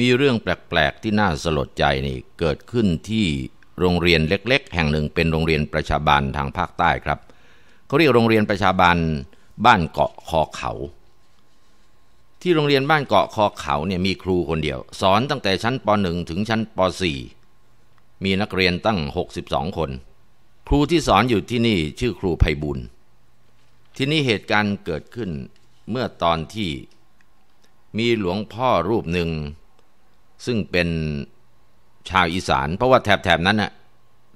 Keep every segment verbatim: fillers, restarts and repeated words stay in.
มีเรื่องแปลกๆที่น่าสลดใจนี่เกิดขึ้นที่โรงเรียนเล็กๆแห่งหนึ่งเป็นโรงเรียนประชาบาลทางภาคใต้ครับเขาเรียกโรงเรียนประชาบาลบ้านเกาะคอเขาที่โรงเรียนบ้านเกาะคอเขาเนี่ยมีครูคนเดียวสอนตั้งแต่ชั้นป หนึ่ง ถึงชั้นป สี่มีนักเรียนตั้งหกสิบสองคนครูที่สอนอยู่ที่นี่ชื่อครูไพบุญที่นี่เหตุการณ์เกิดขึ้นเมื่อตอนที่มีหลวงพ่อรูปหนึ่งซึ่งเป็นชาวอีสานเพราะว่าแถบๆนั้นน่ะ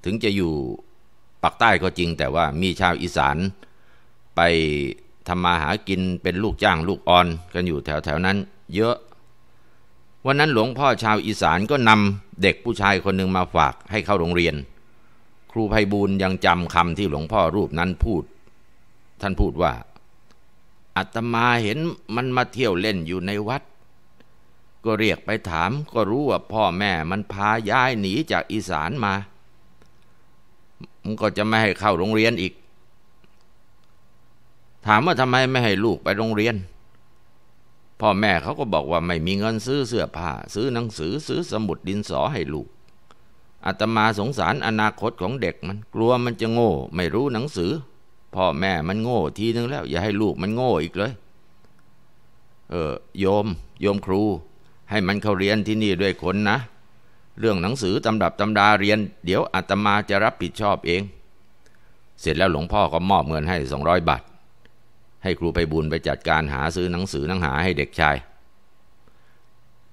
ถึงจะอยู่ปากใต้ก็จริงแต่ว่ามีชาวอีสานไปทำมาหากินเป็นลูกจ้างลูกออนกันอยู่แถวๆนั้นเยอะวันนั้นหลวงพ่อชาวอีสานก็นำเด็กผู้ชายคนหนึ่งมาฝากให้เข้าโรงเรียนครูไพบูลย์ยังจำคำที่หลวงพ่อรูปนั้นพูดท่านพูดว่าอาตมาเห็นมันมาเที่ยวเล่นอยู่ในวัดก็เรียกไปถามก็รู้ว่าพ่อแม่มันพาย้ายหนีจากอีสานมามันก็จะไม่ให้เข้าโรงเรียนอีกถามว่าทำไมไม่ให้ลูกไปโรงเรียนพ่อแม่เขาก็บอกว่าไม่มีเงินซื้อเสื้อผ้าซื้อหนังสือซื้อสมุดดินสอให้ลูกอาตมาสงสารอนาคตของเด็กมันกลัวมันจะโง่ไม่รู้หนังสือพ่อแม่มันโง่ทีนึงแล้วอย่าให้ลูกมันโง่อีกเลยเออโยมโยมครูให้มันเข้าเรียนที่นี่ด้วยคนนะเรื่องหนังสือตำรับตำดาเรียนเดี๋ยวอาตมาจะรับผิดชอบเองเสร็จแล้วหลวงพ่อก็มอบเงินให้สองร้อยบาทให้ครูไพบูลย์ไปจัดการหาซื้อหนังสือหนังหาให้เด็กชาย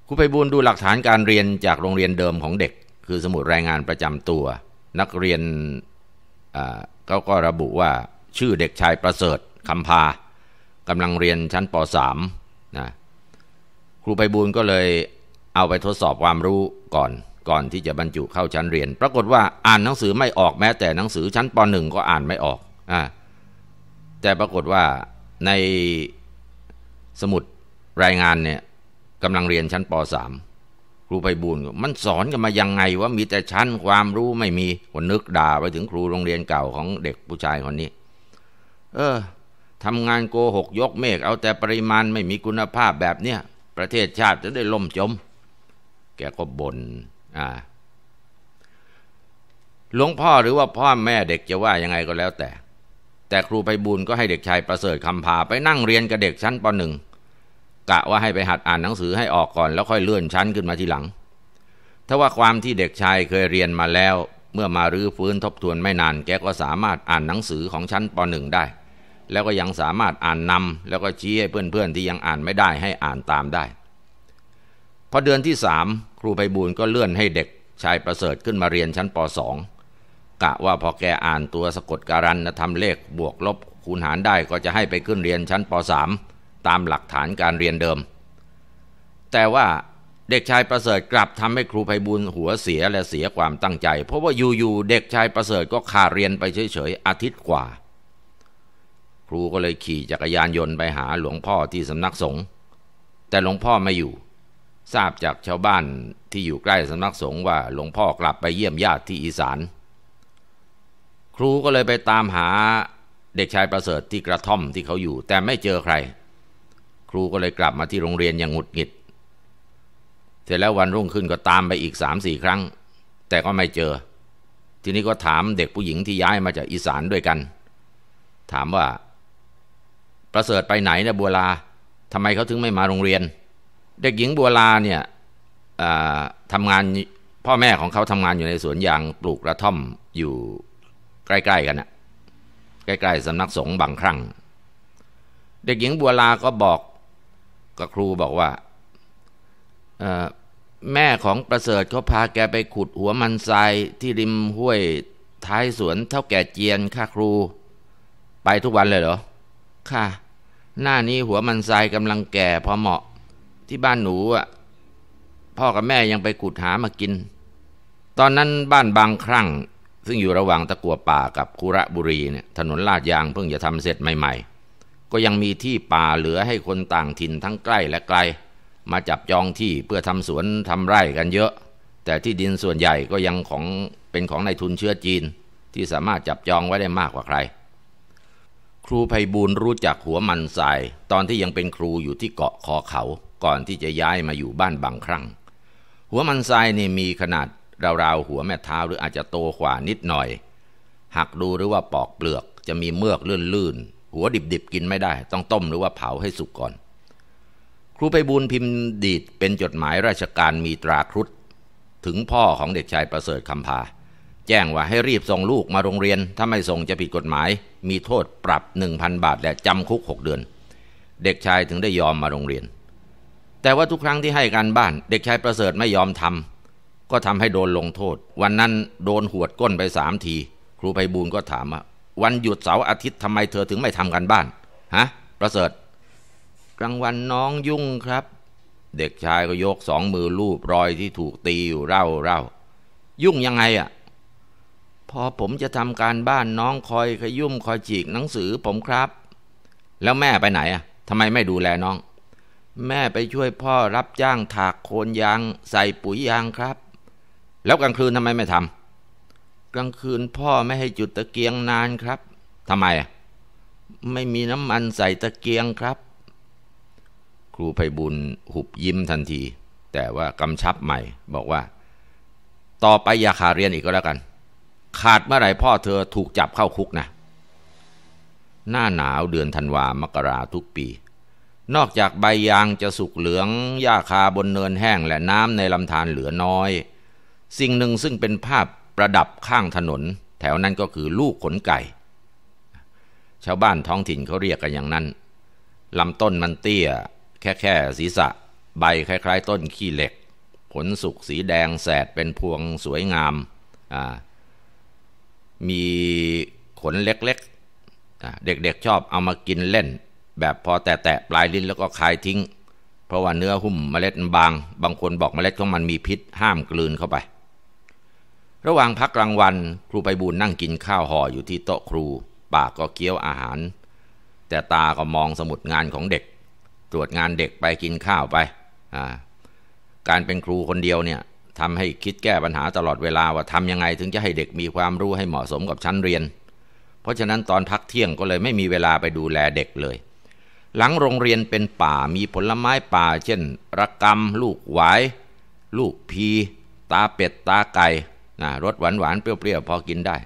ครูไพบูลย์ดูหลักฐานการเรียนจากโรงเรียนเดิมของเด็กคือสมุดรายงานประจำตัวนักเรียนเขาก็ระบุว่าชื่อเด็กชายประเสริฐคำพากำลังเรียนชั้นป สามนะครูไพบูลย์ก็เลยเอาไปทดสอบความรู้ก่อนก่อนที่จะบรรจุเข้าชั้นเรียนปรากฏว่าอ่านหนังสือไม่ออกแม้แต่หนังสือชั้นป หนึ่งก็อ่านไม่ออกอ่าแต่ปรากฏว่าในสมุดรายงานเนี่ยกำลังเรียนชั้นป สามครูไพบูลย์มันสอนกันมายังไงว่ามีแต่ชั้นความรู้ไม่มีคนนึกด่าไปถึงครูโรงเรียนเก่าของเด็กผู้ชายคนนี้เออทำงานโกหกยกเมฆเอาแต่ปริมาณไม่มีคุณภาพแบบเนี้ยประเทศชาติจะได้ล่มจมแกก็บ่นอ่าหลวงพ่อหรือว่าพ่อแม่เด็กจะว่ายังไงก็แล้วแต่แต่ครูไพบูลย์ก็ให้เด็กชายประเสริฐคำพาไปนั่งเรียนกับเด็กชั้นป หนึ่งกะว่าให้ไปหัดอ่านหนังสือให้ออกก่อนแล้วค่อยเลื่อนชั้นขึ้นมาทีหลังถ้าว่าความที่เด็กชายเคยเรียนมาแล้วเมื่อมารื้อฟื้นทบทวนไม่นานแกก็สามารถอ่านหนังสือของชั้นป หนึ่งได้แล้วก็ยังสามารถอ่านนำแล้วก็ชี้ให้เพื่อนๆที่ยังอ่านไม่ได้ให้อ่านตามได้พอเดือนที่สามครูไพบูลย์ก็เลื่อนให้เด็กชายประเสริฐขึ้นมาเรียนชั้นป สองกะว่าพอแกอ่านตัวสะกดการันทำเลขบวกลบคูณหารได้ก็จะให้ไปขึ้นเรียนชั้นป สามตามหลักฐานการเรียนเดิมแต่ว่าเด็กชายประเสริฐกลับทำให้ครูไพบูลย์หัวเสียและเสียความตั้งใจเพราะว่าอยู่ๆเด็กชายประเสริฐก็ขาดเรียนไปเฉยๆอาทิตย์กว่าครูก็เลยขี่จักรยานยนต์ไปหาหลวงพ่อที่สำนักสงฆ์แต่หลวงพ่อไม่อยู่ทราบจากชาวบ้านที่อยู่ใกล้สำนักสงฆ์ว่าหลวงพ่อกลับไปเยี่ยมญาติที่อีสานครูก็เลยไปตามหาเด็กชายประเสริฐที่กระท่อมที่เขาอยู่แต่ไม่เจอใครครูก็เลยกลับมาที่โรงเรียนอย่างหงุดหงิดเสร็จแล้ววันรุ่งขึ้นก็ตามไปอีก สามสี่ ครั้งแต่ก็ไม่เจอทีนี้ก็ถามเด็กผู้หญิงที่ย้ายมาจากอีสานด้วยกันถามว่าประเสริฐไปไหนนะบัวลาทำไมเขาถึงไม่มาโรงเรียนเด็กหญิงบัวลาเนี่ยทำงานพ่อแม่ของเขาทำงานอยู่ในสวนยางปลูกกระท่อมอยู่ใกล้ๆกันนะใกล้ๆสำนักสงฆ์บางครั้งเด็กหญิงบัวลาก็บอกกับครูบอกว่าแม่ของประเสริฐเขาพาแกไปขุดหัวมันทรายที่ริมห้วยท้ายสวนเท่าแก่เจียนค่ะครูไปทุกวันเลยเหรอค่ะหน้านี้หัวมันทรายกำลังแก่พอเหมาะที่บ้านหนูอ่ะพ่อกับแม่ยังไปขุดหามากินตอนนั้นบ้านบางครั้งซึ่งอยู่ระหว่างตะกั่วป่ากับคุระบุรีเนี่ยถนนลาดยางเพิ่งจะทำเสร็จใหม่ๆก็ยังมีที่ป่าเหลือให้คนต่างถิ่นทั้งใกล้และไกลมาจับจองที่เพื่อทำสวนทำไร่กันเยอะแต่ที่ดินส่วนใหญ่ก็ยังของเป็นของนายทุนเชื้อจีนที่สามารถจับจองไว้ได้มากกว่าใครครูไพบูลย์รู้จักหัวมันทรายตอนที่ยังเป็นครูอยู่ที่เกาะคอเขาก่อนที่จะย้ายมาอยู่บ้านบางครั้ง หัวมันไซนี่มีขนาดราวๆหัวแม่เท้าหรืออาจจะโตกว่านิดหน่อยหากดูหรือว่าปอกเปลือกจะมีเมือกลื่นๆหัวดิบๆกินไม่ได้ต้องต้มหรือว่าเผาให้สุกก่อนครูไพบูลย์พิมพ์ดีดเป็นจดหมายราชการมีตราครุฑถึงพ่อของเด็กชายประเสริฐคำภาแจ้งว่าให้รีบส่งลูกมาโรงเรียนถ้าไม่ส่งจะผิดกฎหมายมีโทษปรับ หนึ่งพัน บาทและจำคุกหกเดือนเด็กชายถึงได้ยอมมาโรงเรียนแต่ว่าทุกครั้งที่ให้การบ้านเด็กชายประเสริฐไม่ยอมทำก็ทำให้โดนลงโทษวันนั้นโดนหวดก้นไปสามทีครูไพบูลย์ก็ถามว่าวันหยุดเสาร์อาทิตย์ทำไมเธอถึงไม่ทำการบ้านฮะประเสริฐกลางวันน้องยุ่งครับเด็กชายก็ยกสองมือลูบรอยที่ถูกตีอยู่เร่าเร่ายุ่งยังไงอ่ะพอผมจะทำการบ้านน้องคอยขยุ่มคอยจีกหนังสือผมครับแล้วแม่ไปไหนอ่ะทำไมไม่ดูแลน้องแม่ไปช่วยพ่อรับจ้างถากโคนยางใส่ปุ๋ยยางครับแล้วกลางคืนทำไมไม่ทำกลางคืนพ่อไม่ให้จุดตะเกียงนานครับทำไมอ่ะไม่มีน้ำมันใส่ตะเกียงครับครูไพบูลย์หุบยิ้มทันทีแต่ว่ากำชับใหม่บอกว่าต่อไปอย่าขาดเรียนอีกก็แล้วกันขาดเมื่อไหร่พ่อเธอถูกจับเข้าคุกนะหน้าหนาวเดือนธันวามกราทุกปีนอกจากใบยางจะสุกเหลืองหญ้าคาบนเนินแห้งและน้ำในลำธารเหลือน้อยสิ่งหนึ่งซึ่งเป็นภาพประดับข้างถนนแถวนั้นก็คือลูกขนไก่ชาวบ้านท้องถิ่นเขาเรียกกันอย่างนั้นลำต้นมันเตี้ยแค่แค่ศีรษะใบคล้ายๆต้นขี้เหล็กผลสุกสีแดงแสดเป็นพวงสวยงามอ่ามีขนเล็กๆเด็กๆชอบเอามากินเล่นแบบพอแตะๆปลายลิ้นแล้วก็คายทิ้งเพราะว่าเนื้อหุ้มเมล็ดบางบางคนบอกเมล็ดของมันมีพิษห้ามกลืนเข้าไประหว่างพักกลางวันครูไพบูลย์นั่งกินข้าวห่ออยู่ที่โต๊ะครูปากก็เคี้ยวอาหารแต่ตาก็มองสมุดงานของเด็กตรวจงานเด็กไปกินข้าวไปการเป็นครูคนเดียวเนี่ยทำให้คิดแก้ปัญหาตลอดเวลาว่าทำยังไงถึงจะให้เด็กมีความรู้ให้เหมาะสมกับชั้นเรียนเพราะฉะนั้นตอนพักเที่ยงก็เลยไม่มีเวลาไปดูแลเด็กเลยหลังโรงเรียนเป็นป่ามีผลไม้ป่าเช่นระกำลูกหวายลูกพีตาเป็ดตาไก่นะรสหวานหวานเปรี้ยวๆพอกินได้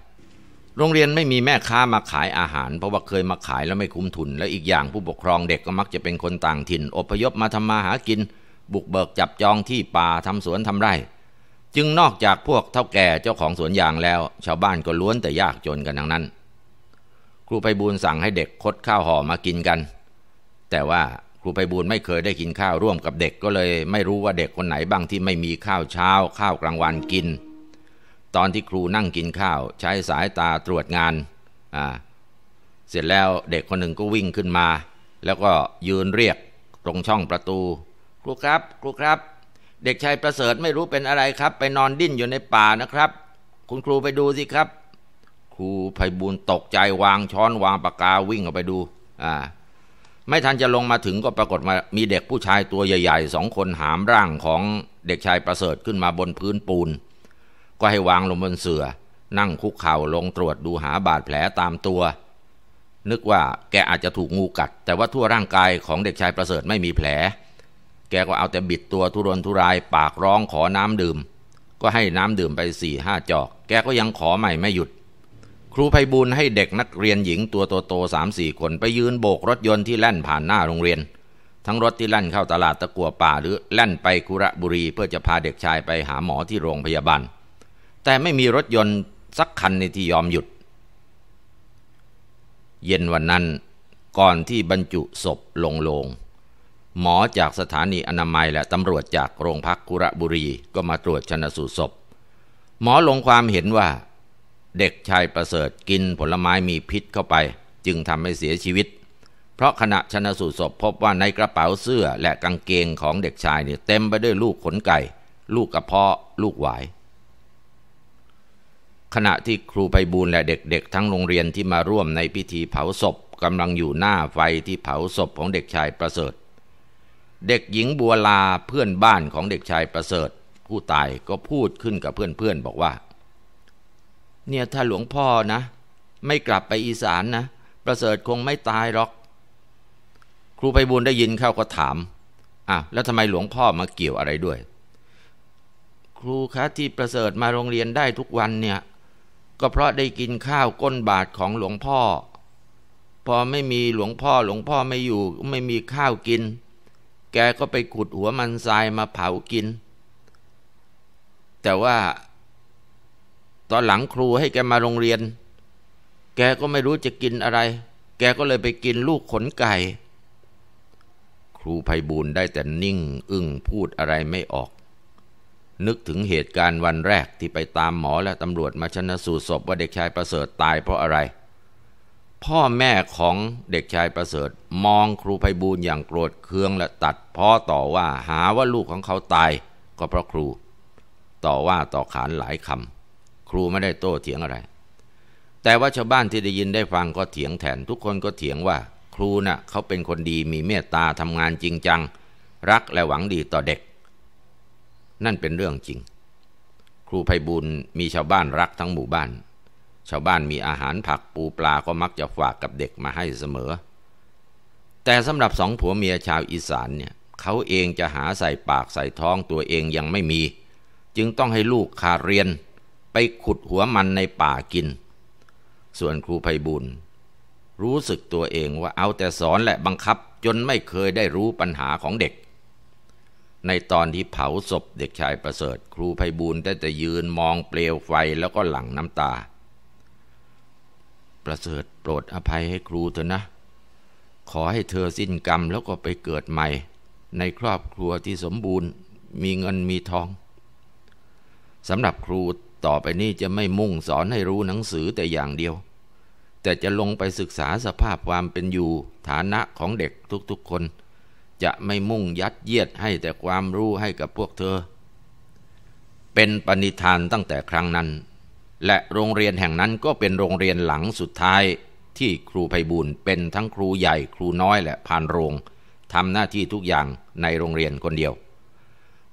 โรงเรียนไม่มีแม่ค้ามาขายอาหารเพราะว่าเคยมาขายแล้วไม่คุ้มทุนแล้วอีกอย่างผู้ปกครองเด็กก็มักจะเป็นคนต่างถิ่นอพยพมาทำมาหากินบุกเบิกจับจองที่ป่าทำสวนทำไร่จึงนอกจากพวกเฒ่าแก่เจ้าของสวนยางแล้วชาวบ้านก็ล้วนแต่ยากจนกันทั้งนั้นครูไพบูลย์สั่งให้เด็กคดข้าวห่อมากินกันแต่ว่าครูไพบูลย์ไม่เคยได้กินข้าวร่วมกับเด็กก็เลยไม่รู้ว่าเด็กคนไหนบ้างที่ไม่มีข้าวเช้าข้าวกลางวันกินตอนที่ครูนั่งกินข้าวใช้สายตาตรวจงานอ่าเสร็จแล้วเด็กคนหนึ่งก็วิ่งขึ้นมาแล้วก็ยืนเรียกตรงช่องประตูครูครับครูครับเด็กชายประเสริฐไม่รู้เป็นอะไรครับไปนอนดิ้นอยู่ในป่านะครับคุณครูไปดูสิครับครูไพบูลย์ตกใจวางช้อนวางปากกาวิ่งออกไปดูอ่าไม่ทันจะลงมาถึงก็ปรากฏมามีเด็กผู้ชายตัวใหญ่ๆสองคนหามร่างของเด็กชายประเสริฐขึ้นมาบนพื้นปูนก็ให้วางลงบนเสื่อนั่งคุกเข่าลงตรวจดูหาบาดแผลตามตัวนึกว่าแกอาจจะถูกงูกัดแต่ว่าทั่วร่างกายของเด็กชายประเสริฐไม่มีแผลแกก็เอาแต่บิดตัวทุรนทุรายปากร้องขอน้ำดื่มก็ให้น้ำดื่มไปสี่ห้าจอกแกก็ยังขอใหม่ไม่หยุดครูไพบูลย์ให้เด็กนักเรียนหญิงตัวโตๆสามสี่คนไปยืนโบกรถยนต์ที่แล่นผ่านหน้าโรงเรียนทั้งรถที่แล่นเข้าตลาดตะกั่วป่าหรือแล่นไปคุระบุรีเพื่อจะพาเด็กชายไปหาหมอที่โรงพยาบาลแต่ไม่มีรถยนต์สักคันในที่ยอมหยุดเย็นวันนั้นก่อนที่บรรจุศพลงโลงหมอจากสถานีอนามัยและตำรวจจากโรงพักกุระบุรีก็มาตรวจชันสูตรศพหมอลงความเห็นว่าเด็กชายประเสริฐกินผลไม้มีพิษเข้าไปจึงทำให้เสียชีวิตเพราะขณะชันสูตรศพพบว่าในกระเป๋าเสื้อและกางเกงของเด็กชายเนี่ยเต็มไปด้วยลูกขนไก่ลูกกระเพาะลูกหวายขณะที่ครูไพบูลย์และเด็กๆทั้งโรงเรียนที่มาร่วมในพิธีเผาศพกำลังอยู่หน้าไฟที่เผาศพของเด็กชายประเสริฐเด็กหญิงบัวลาเพื่อนบ้านของเด็กชายประเสริฐผู้ตายก็พูดขึ้นกับเพื่อนๆบอกว่าเนี่ยถ้าหลวงพ่อนะไม่กลับไปอีสานนะประเสริฐคงไม่ตายหรอกครูไพบูลย์ได้ยินเข้าก็ถามอ่ะแล้วทำไมหลวงพ่อมาเกี่ยวอะไรด้วย ครูคะที่ประเสริฐมาโรงเรียนได้ทุกวันเนี่ยก็เพราะได้กินข้าวก้นบาทของหลวงพ่อพอไม่มีหลวงพ่อหลวงพ่อไม่อยู่ไม่มีข้าวกินแกก็ไปขุดหัวมันทรายมาเผากินแต่ว่าตอนหลังครูให้แกมาโรงเรียนแกก็ไม่รู้จะกินอะไรแกก็เลยไปกินลูกขนไก่ครูไพบูลย์ได้แต่นิ่งอึ้งพูดอะไรไม่ออกนึกถึงเหตุการณ์วันแรกที่ไปตามหมอและตำรวจมาชันสูตรศพว่าเด็กชายประเสริฐตายเพราะอะไรพ่อแม่ของเด็กชายประเสริฐมองครูไพบูลย์อย่างโกรธเคืองและตัดพ้อต่อว่าหาว่าลูกของเขาตายก็เพราะครูต่อว่าต่อขานหลายคำครูไม่ได้โต้เถียงอะไรแต่ว่าชาวบ้านที่ได้ยินได้ฟังก็เถียงแทนทุกคนก็เถียงว่าครูน่ะเขาเป็นคนดีมีเมตตาทำงานจริงจังรักและหวังดีต่อเด็กนั่นเป็นเรื่องจริงครูไพบูลย์มีชาวบ้านรักทั้งหมู่บ้านชาวบ้านมีอาหารผักปูปลาก็มักจะฝากกับเด็กมาให้เสมอแต่สำหรับสองผัวเมียชาวอีสานเนี่ยเขาเองจะหาใส่ปากใส่ท้องตัวเองยังไม่มีจึงต้องให้ลูกขาเรียนไปขุดหัวมันในป่ากินส่วนครูไพบูลย์รู้สึกตัวเองว่าเอาแต่สอนและบังคับจนไม่เคยได้รู้ปัญหาของเด็กในตอนที่เผาศพเด็กชายประเสริฐครูไพบูลย์ได้แต่ยืนมองเปลวไฟแล้วก็หลั่งน้ำตาประเสริฐโปรดอภัยให้ครูเถอะนะขอให้เธอสิ้นกรรมแล้วก็ไปเกิดใหม่ในครอบครัวที่สมบูรณ์มีเงินมีทองสำหรับครูต่อไปนี้จะไม่มุ่งสอนให้รู้หนังสือแต่อย่างเดียวแต่จะลงไปศึกษาสภาพความเป็นอยู่ฐานะของเด็กทุกๆคนจะไม่มุ่งยัดเยียดให้แต่ความรู้ให้กับพวกเธอเป็นปณิธานตั้งแต่ครั้งนั้นและโรงเรียนแห่งนั้นก็เป็นโรงเรียนหลังสุดท้ายที่ครูไพบูลย์เป็นทั้งครูใหญ่ครูน้อยและพานโรงทำหน้าที่ทุกอย่างในโรงเรียนคนเดียว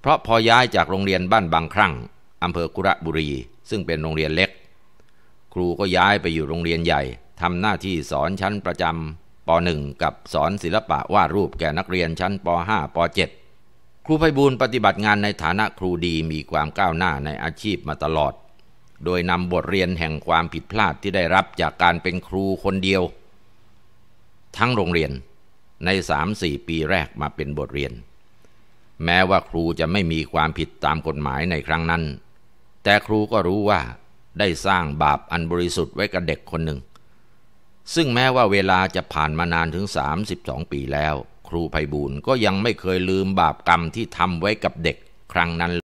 เพราะพอย้ายจากโรงเรียนบ้านบางครั่งอำเภอกุระบุรีซึ่งเป็นโรงเรียนเล็กครูก็ย้ายไปอยู่โรงเรียนใหญ่ทำหน้าที่สอนชั้นประจำป หนึ่ง กับสอนศิลปะวาดรูปแก่นักเรียนชั้นป ห้า ป เจ็ด ครูไพบูลย์ปฏิบัติงานในฐานะครูดีมีความก้าวหน้าในอาชีพมาตลอดโดยนำบทเรียนแห่งความผิดพลาดที่ได้รับจากการเป็นครูคนเดียวทั้งโรงเรียนใน สามถึงสี่ ปีแรกมาเป็นบทเรียนแม้ว่าครูจะไม่มีความผิดตามกฎหมายในครั้งนั้นแต่ครูก็รู้ว่าได้สร้างบาปอันบริสุทธิ์ไว้กับเด็กคนหนึ่งซึ่งแม้ว่าเวลาจะผ่านมานานถึงสามสิบสองปีแล้วครูไพบูลย์ก็ยังไม่เคยลืมบาปกรรมที่ทำไว้กับเด็กครั้งนั้น